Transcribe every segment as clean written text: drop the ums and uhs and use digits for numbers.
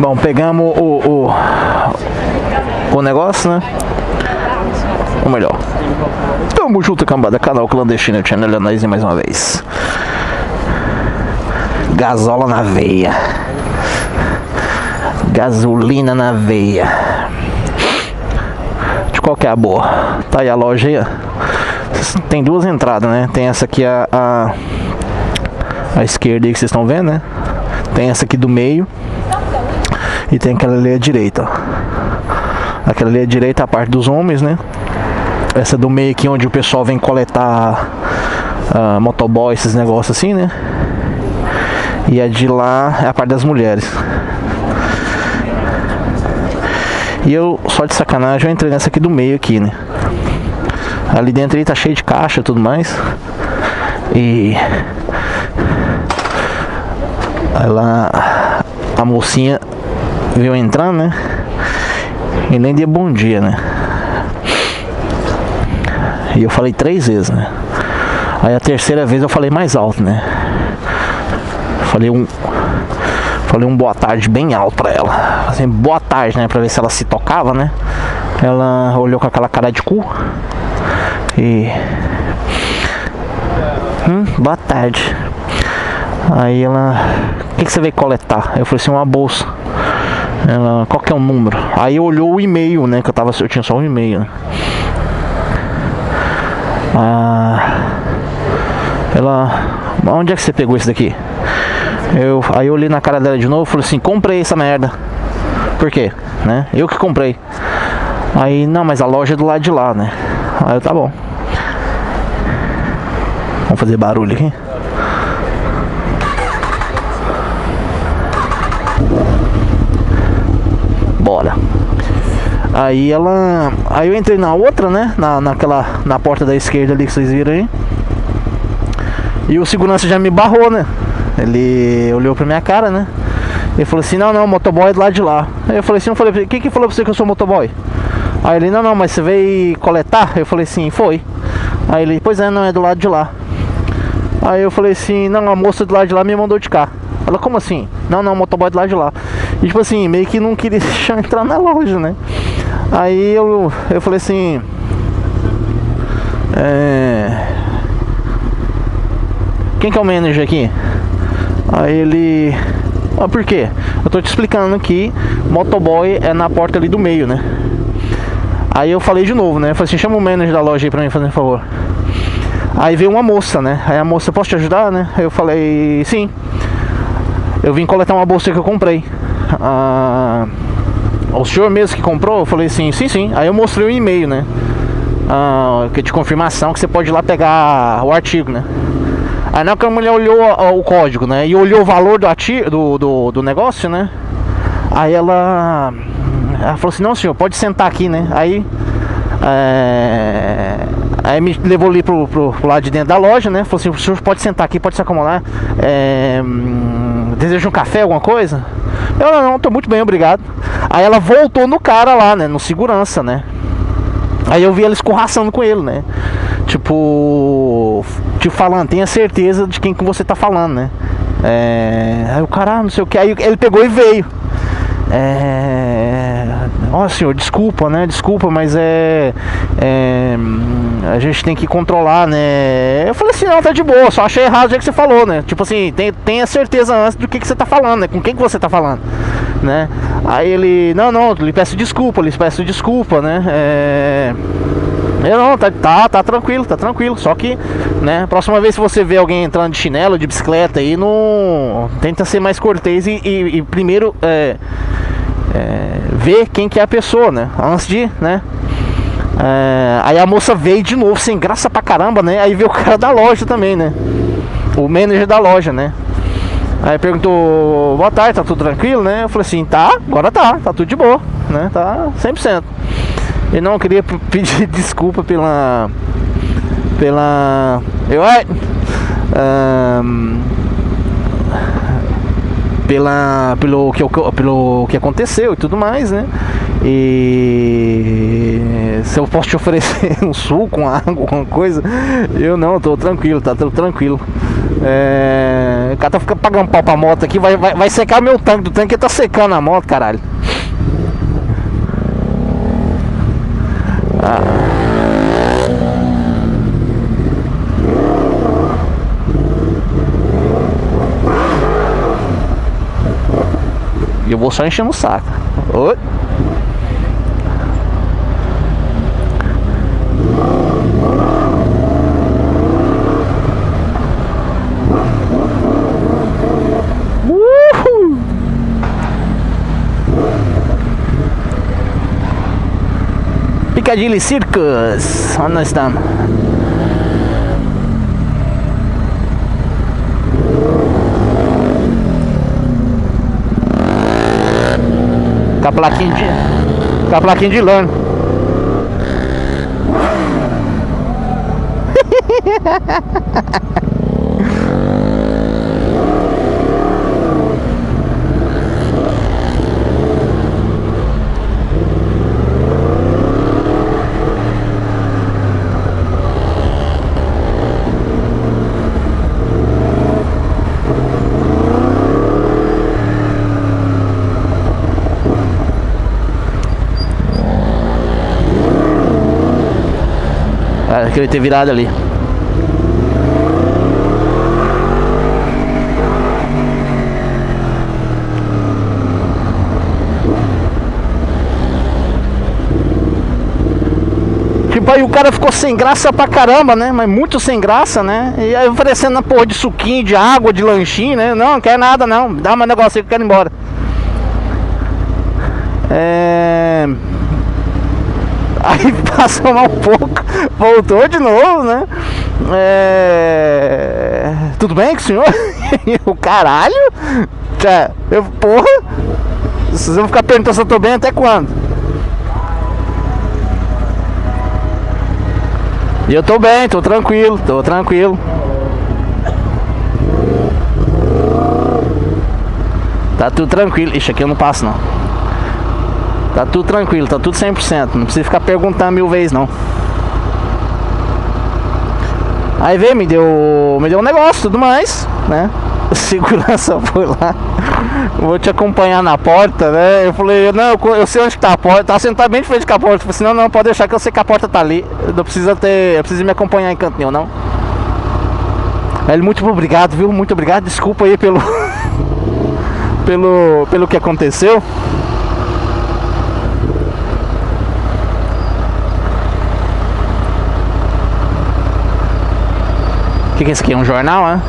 Bom, pegamos o negócio, né? Ou melhor, tamo junto, cambada. Canal Clandestino Channel, é nóis mais uma vez. Gasola na veia. Gasolina na veia. De qual que é a boa? Tá aí a loja aí, ó. Tem duas entradas, né? Tem essa aqui, a esquerda aí que vocês estão vendo, né? Tem essa aqui do meio. E tem aquela ali à direita, ó. Aquela ali à direita é a parte dos homens, né? Essa do meio aqui onde o pessoal vem coletar motoboy, esses negócios assim, né? E a de lá é a parte das mulheres. E eu, só de sacanagem, eu entrei nessa aqui do meio aqui, né? Ali dentro aí tá cheio de caixa e tudo mais. E... aí lá a mocinha veio entrar, né? E nem deu bom dia, né? E eu falei 3 vezes, né? Aí a terceira vez eu falei mais alto, né? Falei um boa tarde bem alto pra ela. Assim, boa tarde, né? Pra ver se ela se tocava, né? Ela olhou com aquela cara de cu. E... boa tarde. Aí ela... o que você veio coletar? Eu falei assim, uma bolsa. Ela... qual que é o número? Aí olhou o e-mail, né? Que eu tinha só um e-mail, né? Ela... onde é que você pegou isso daqui? Aí eu olhei na cara dela de novo e falei assim, comprei essa merda. Por quê? Né? Eu que comprei. Aí, não, mas a loja é do lado de lá, né? Aí eu, tá bom. Vamos fazer barulho aqui. Bora. Aí ela... aí eu entrei na outra, né? Na porta da esquerda ali que vocês viram aí. E o segurança já me barrou, né? Ele olhou pra minha cara, né? Ele falou assim, não, motoboy é do lado de lá. Aí eu falei assim, quem falou pra você que eu sou motoboy? Aí ele, não, mas você veio coletar? Eu falei assim, foi. Aí ele, pois é, não, é do lado de lá. Aí eu falei assim, não, a moça do lado de lá me mandou de cá. Ela, como assim? Não, motoboy é do lado de lá. E tipo assim, meio que não queria deixar entrar na loja, né? Aí eu falei assim, quem que é o manager aqui? Aí ele... ah, por quê? Eu tô te explicando que motoboy é na porta ali do meio, né? Aí eu falei de novo, né? Eu falei assim, chama o manager da loja aí pra mim, fazendo favor. Aí veio uma moça, né? Aí a moça, posso te ajudar, né? Aí eu falei, sim. Eu vim coletar uma bolsa que eu comprei. O senhor mesmo que comprou? Eu falei, sim. Aí eu mostrei o e-mail, né? Que de confirmação que você pode ir lá pegar o artigo, né? Aí na hora que a mulher olhou o código, né? E olhou o valor do negócio, né? Aí ela falou assim, não senhor, pode sentar aqui, né? Aí aí me levou ali pro lado de dentro da loja, né? Falou assim, o senhor pode sentar aqui, pode se acomodar. Deseja um café, alguma coisa? Eu, não, tô muito bem, obrigado. Aí ela voltou no cara lá, né? No segurança, né? Aí eu vi ela escorraçando com ele, né? Tipo falando, tenha certeza de quem que você tá falando, né? Aí o cara, não sei o que. Aí ele pegou e veio. Ó, senhor, desculpa, né? Desculpa, mas a gente tem que controlar, né? Eu falei assim, não, tá de boa, só achei errado o jeito que você falou, né? Tipo assim, tenha certeza antes do que você tá falando, né? Com quem que você tá falando, né? Aí ele, não, lhe peço desculpa, né? Eu não, tá tranquilo, só que, né, próxima vez se você ver alguém entrando de chinelo, de bicicleta aí, não... tenta ser mais cortês e primeiro, ver quem que é a pessoa, né, antes de, né... aí a moça veio de novo, sem graça pra caramba, né, aí veio o cara da loja também, né, o manager da loja, né... Aí perguntou, boa tarde, tá tudo tranquilo, né, eu falei assim, tá, agora tá tudo de boa, né, tá 100%. Eu não queria pedir desculpa pela pelo que aconteceu e tudo mais, né? E se eu posso te oferecer um suco, uma água, alguma coisa, eu não, tô tranquilo, tá? Tô tranquilo. O cara tá ficando pagando pau pra moto aqui, vai secar meu tanque, do tanque tá secando a moto, caralho. E eu vou só enchendo o saco. Oi. Piccadilly Circus, onde nós estamos? Com a plaquinha de, lã. Que ele ter virado ali. Tipo, aí o cara ficou sem graça pra caramba, né? Mas muito sem graça, né? E aí oferecendo a porra de suquinho, de água, de lanchinho, né? Não, não quer nada não. Dá um negócio aí que eu quero ir embora. Aí passou mal um pouco, voltou de novo, né? Tudo bem com o senhor? O caralho? Eu, porra, vocês vão ficar perguntando se eu tô bem até quando? E eu tô bem, tô tranquilo, Tá tudo tranquilo. Ixi, aqui eu não passo não. Tá tudo tranquilo, tá tudo 100%. Não precisa ficar perguntando mil vezes, não. Aí veio, me deu um negócio, tudo mais, né? O segurança foi lá. Vou te acompanhar na porta, né? Eu falei, não, eu sei onde tá a porta. Tá sentado bem de frente com a porta. Eu falei assim, não, não, pode deixar que eu sei que a porta tá ali. Não precisa ter, eu preciso me acompanhar em canto nenhum, não. Aí ele, muito obrigado, viu? Muito obrigado, desculpa aí pelo... pelo que aconteceu. O que é isso aqui? É um jornal, né?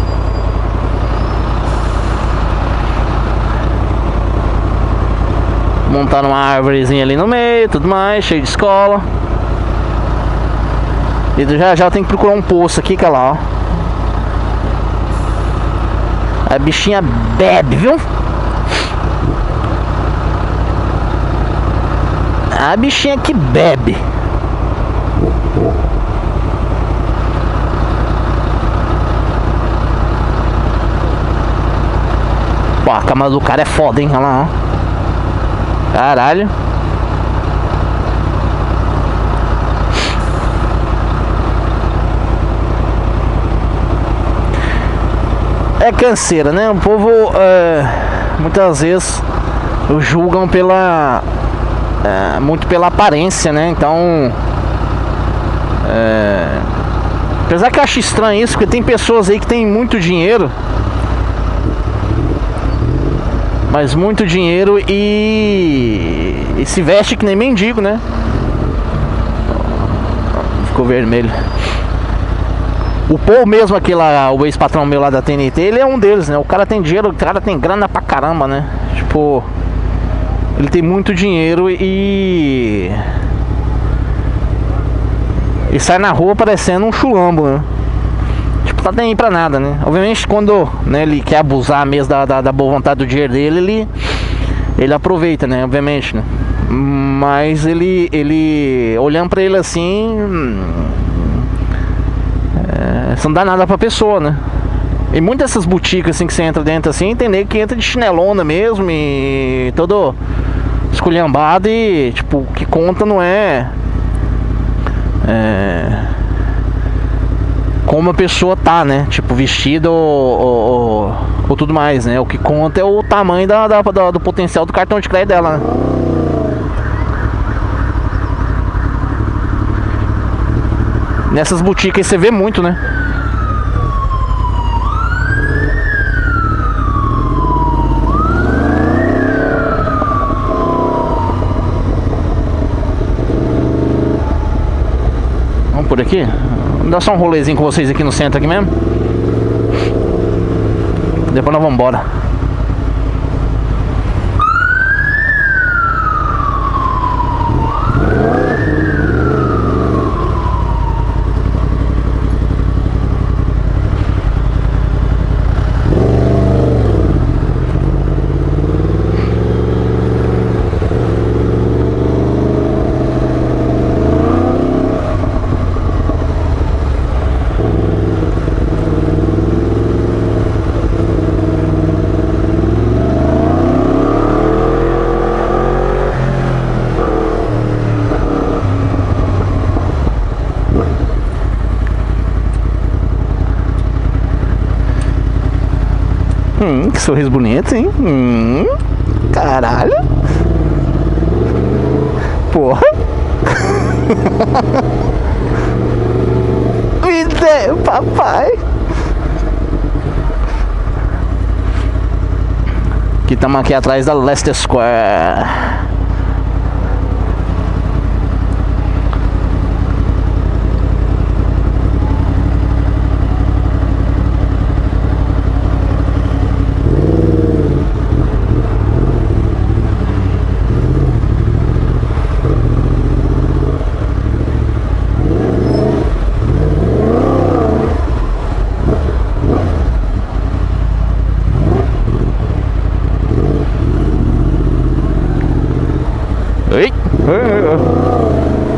Montaram uma árvorezinha ali no meio, tudo mais, cheio de escola. E já já tem que procurar um poço aqui, que é lá, ó. A bichinha bebe, viu? A bichinha que bebe. Ó, a câmera do cara é foda, hein? Olha lá, ó. Caralho. É canseira, né? O povo, muitas vezes, julgam pela... muito pela aparência, né? Então... apesar que eu acho estranho isso, porque tem pessoas aí que tem muito dinheiro... Mas muito dinheiro e se veste que nem mendigo, né? Ficou vermelho. O Paul mesmo, aquele lá, o ex-patrão meu lá da TNT, ele é um deles, né? O cara tem dinheiro, o cara tem grana pra caramba, né? Tipo, ele tem muito dinheiro e... E sai na rua parecendo um chulambo, né? Tá nem aí pra nada, né? Obviamente quando, né, ele quer abusar mesmo da boa vontade do dinheiro dele, ele aproveita, né? Obviamente, né? Mas ele olhando pra ele assim, isso não dá nada pra pessoa, né? E muitas dessas boutiques assim que você entra dentro assim, entender que entra de chinelona mesmo e todo esculhambada e, tipo, o que conta não é, como a pessoa tá, né? Tipo, vestida ou tudo mais, né? O que conta é o tamanho do potencial do cartão de crédito dela, né? Nessas boutiques você vê muito, né? Vamos por aqui? Vamos dar só um rolezinho com vocês aqui no centro aqui mesmo. Depois nós vamos embora. Que sorriso bonito, hein? Caralho. Porra. Me deu, papai. Que estamos aqui atrás da Leicester Square. Ei, ei, ei.